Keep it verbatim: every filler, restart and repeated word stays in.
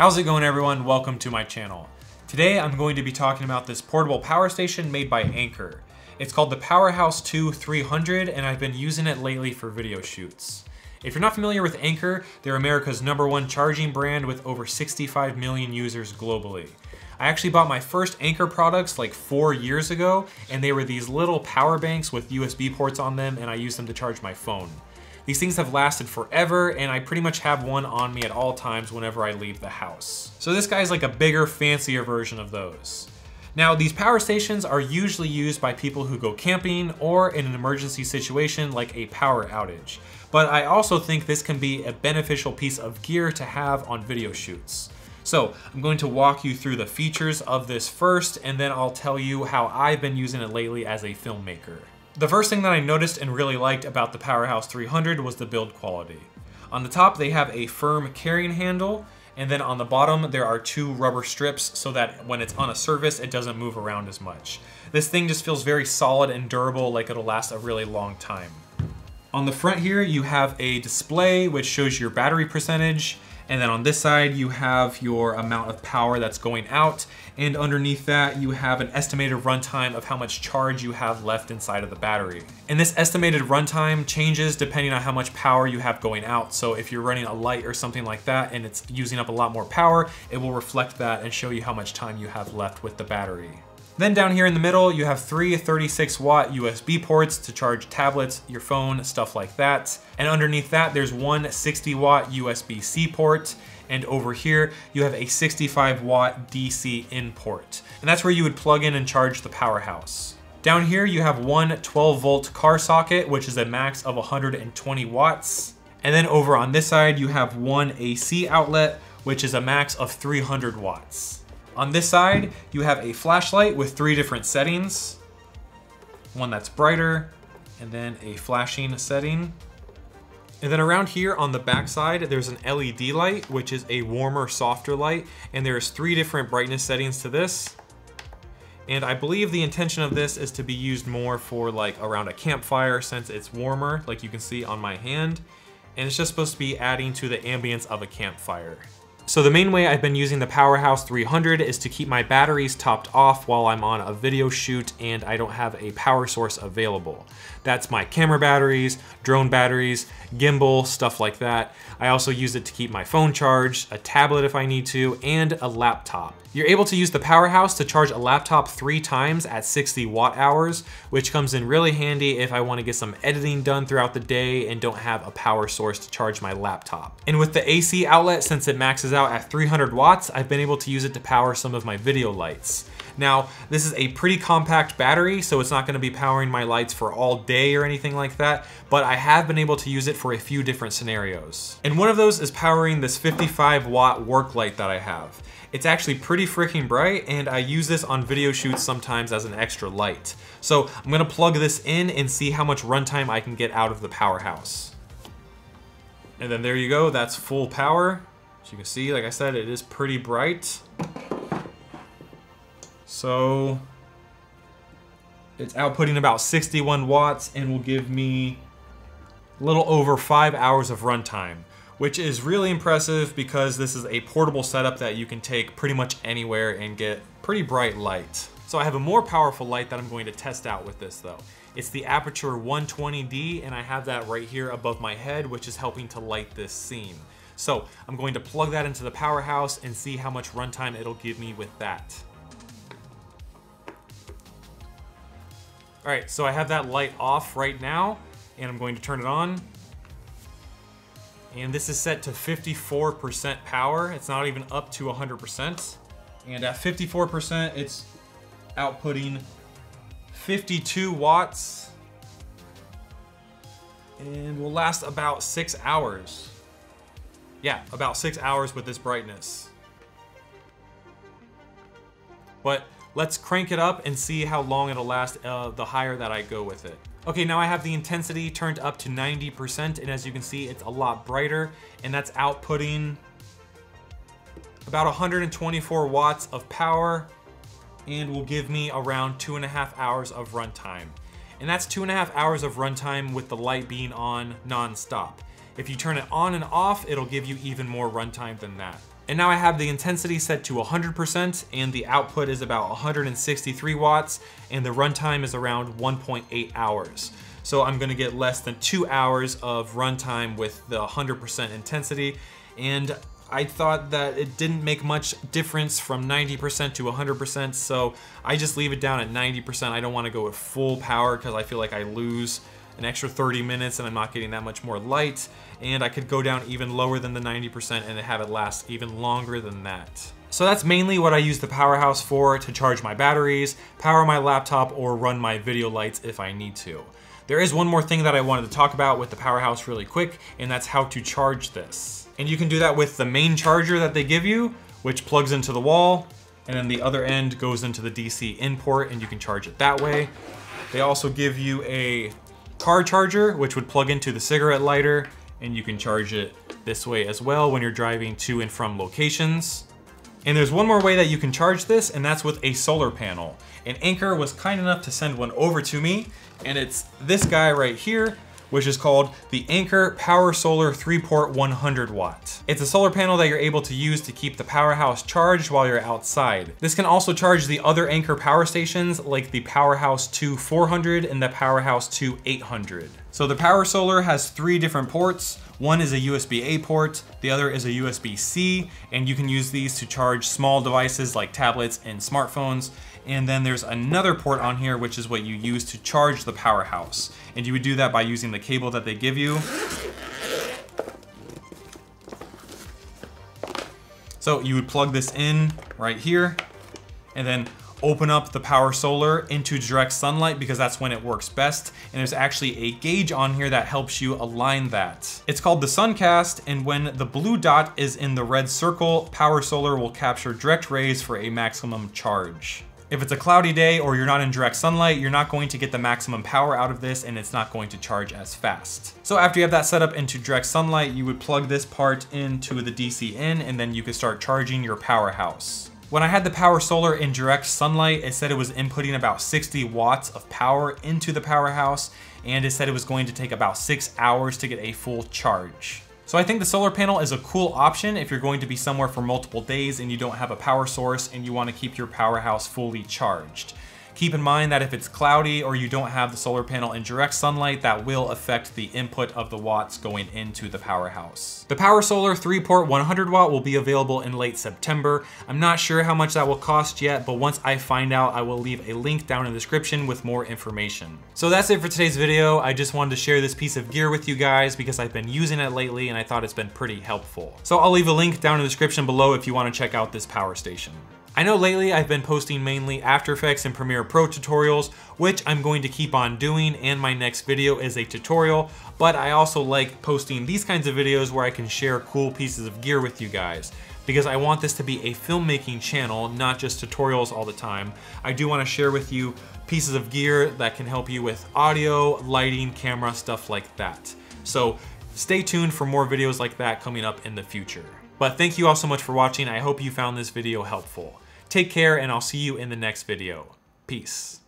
How's it going, everyone? Welcome to my channel. Today I'm going to be talking about this portable power station made by Anker. It's called the PowerHouse two three hundred and I've been using it lately for video shoots. If you're not familiar with Anker, they're America's number one charging brand with over sixty-five million users globally. I actually bought my first Anker products like four years ago and they were these little power banks with U S B ports on them and I used them to charge my phone. These things have lasted forever and I pretty much have one on me at all times whenever I leave the house. So this guy's like a bigger, fancier version of those. Now, these power stations are usually used by people who go camping or in an emergency situation like a power outage. But I also think this can be a beneficial piece of gear to have on video shoots. So I'm going to walk you through the features of this first and then I'll tell you how I've been using it lately as a filmmaker. The first thing that I noticed and really liked about the PowerHouse three hundred was the build quality. On the top, they have a firm carrying handle, and then on the bottom, there are two rubber strips so that when it's on a surface, it doesn't move around as much. This thing just feels very solid and durable, like it'll last a really long time. On the front here, you have a display which shows your battery percentage, and then on this side, you have your amount of power that's going out, and underneath that, you have an estimated runtime of how much charge you have left inside of the battery. And this estimated runtime changes depending on how much power you have going out, so if you're running a light or something like that and it's using up a lot more power, it will reflect that and show you how much time you have left with the battery. Then down here in the middle, you have three thirty-six watt U S B ports to charge tablets, your phone, stuff like that. And underneath that, there's one sixty watt U S B C port. And over here, you have a sixty-five watt D C in port. And that's where you would plug in and charge the PowerHouse. Down here, you have one twelve volt car socket, which is a max of one hundred twenty watts. And then over on this side, you have one A C outlet, which is a max of three hundred watts. On this side, you have a flashlight with three different settings. One that's brighter, and then a flashing setting. And then around here on the back side, there's an L E D light, which is a warmer, softer light. And there's three different brightness settings to this. And I believe the intention of this is to be used more for like around a campfire since it's warmer, like you can see on my hand. And it's just supposed to be adding to the ambience of a campfire. So the main way I've been using the PowerHouse three hundred is to keep my batteries topped off while I'm on a video shoot and I don't have a power source available. That's my camera batteries, drone batteries, gimbal, stuff like that. I also use it to keep my phone charged, a tablet if I need to, and a laptop. You're able to use the PowerHouse to charge a laptop three times at sixty watt hours, which comes in really handy if I want to get some editing done throughout the day and don't have a power source to charge my laptop. And with the A C outlet, since it maxes out at three hundred watts, I've been able to use it to power some of my video lights. Now, this is a pretty compact battery, so it's not going to be powering my lights for all day or anything like that, but I have been able to use it for a few different scenarios. And one of those is powering this fifty-five watt work light that I have. It's actually pretty freaking bright, and I use this on video shoots sometimes as an extra light. So I'm going to plug this in and see how much runtime I can get out of the PowerHouse. And then there you go, that's full power. As you can see, like I said, it is pretty bright. So it's outputting about sixty-one watts and will give me a little over five hours of runtime, which is really impressive because this is a portable setup that you can take pretty much anywhere and get pretty bright light. So I have a more powerful light that I'm going to test out with this though. It's the Aputure one twenty D and I have that right here above my head, which is helping to light this scene. So I'm going to plug that into the PowerHouse and see how much runtime it'll give me with that. All right, so I have that light off right now and I'm going to turn it on. And this is set to fifty-four percent power. It's not even up to one hundred percent. And at fifty-four percent, it's outputting fifty-two watts and will last about six hours. Yeah, about six hours with this brightness. But let's crank it up and see how long it'll last uh, the higher that I go with it. Okay, now I have the intensity turned up to ninety percent, and as you can see, it's a lot brighter, and that's outputting about one hundred twenty-four watts of power, and will give me around two and a half hours of runtime. And that's two and a half hours of runtime with the light being on non-stop. If you turn it on and off, it'll give you even more runtime than that. And now I have the intensity set to one hundred percent and the output is about one hundred sixty-three watts and the runtime is around one point eight hours. So I'm gonna get less than two hours of runtime with the one hundred percent intensity. And I thought that it didn't make much difference from ninety percent to one hundred percent, so I just leave it down at ninety percent. I don't wanna go with full power because I feel like I lose an extra thirty minutes and I'm not getting that much more light. And I could go down even lower than the ninety percent and have it last even longer than that. So that's mainly what I use the PowerHouse for, to charge my batteries, power my laptop, or run my video lights if I need to. There is one more thing that I wanted to talk about with the PowerHouse really quick, and that's how to charge this. And you can do that with the main charger that they give you, which plugs into the wall, and then the other end goes into the D C input and you can charge it that way. They also give you a car charger, which would plug into the cigarette lighter, and you can charge it this way as well when you're driving to and from locations. And there's one more way that you can charge this, and that's with a solar panel. And Anker was kind enough to send one over to me, and it's this guy right here, which is called the Anker PowerSolar three port one hundred watt. It's a solar panel that you're able to use to keep the PowerHouse charged while you're outside. This can also charge the other Anker power stations like the PowerHouse two four hundred and the PowerHouse two eight hundred. So the PowerSolar has three different ports. One is a U S B A port, the other is a U S B C, and you can use these to charge small devices like tablets and smartphones. And then there's another port on here, which is what you use to charge the PowerHouse. And you would do that by using the cable that they give you. So you would plug this in right here and then open up the PowerSolar into direct sunlight because that's when it works best. And there's actually a gauge on here that helps you align that. It's called the SunCast, and when the blue dot is in the red circle, PowerSolar will capture direct rays for a maximum charge. If it's a cloudy day or you're not in direct sunlight, you're not going to get the maximum power out of this and it's not going to charge as fast. So after you have that set up into direct sunlight, you would plug this part into the D C in and then you can start charging your PowerHouse. When I had the PowerSolar in direct sunlight, it said it was inputting about sixty watts of power into the PowerHouse, and it said it was going to take about six hours to get a full charge. So I think the solar panel is a cool option if you're going to be somewhere for multiple days and you don't have a power source and you want to keep your PowerHouse fully charged. Keep in mind that if it's cloudy or you don't have the solar panel in direct sunlight, that will affect the input of the watts going into the PowerHouse. The PowerSolar three port one hundred watt will be available in late September. I'm not sure how much that will cost yet, but once I find out, I will leave a link down in the description with more information. So that's it for today's video. I just wanted to share this piece of gear with you guys because I've been using it lately and I thought it's been pretty helpful. So I'll leave a link down in the description below if you want to check out this power station. I know lately I've been posting mainly After Effects and Premiere Pro tutorials, which I'm going to keep on doing, and my next video is a tutorial, but I also like posting these kinds of videos where I can share cool pieces of gear with you guys, because I want this to be a filmmaking channel, not just tutorials all the time. I do want to share with you pieces of gear that can help you with audio, lighting, camera, stuff like that. So stay tuned for more videos like that coming up in the future. But thank you all so much for watching. I hope you found this video helpful. Take care, and I'll see you in the next video. Peace.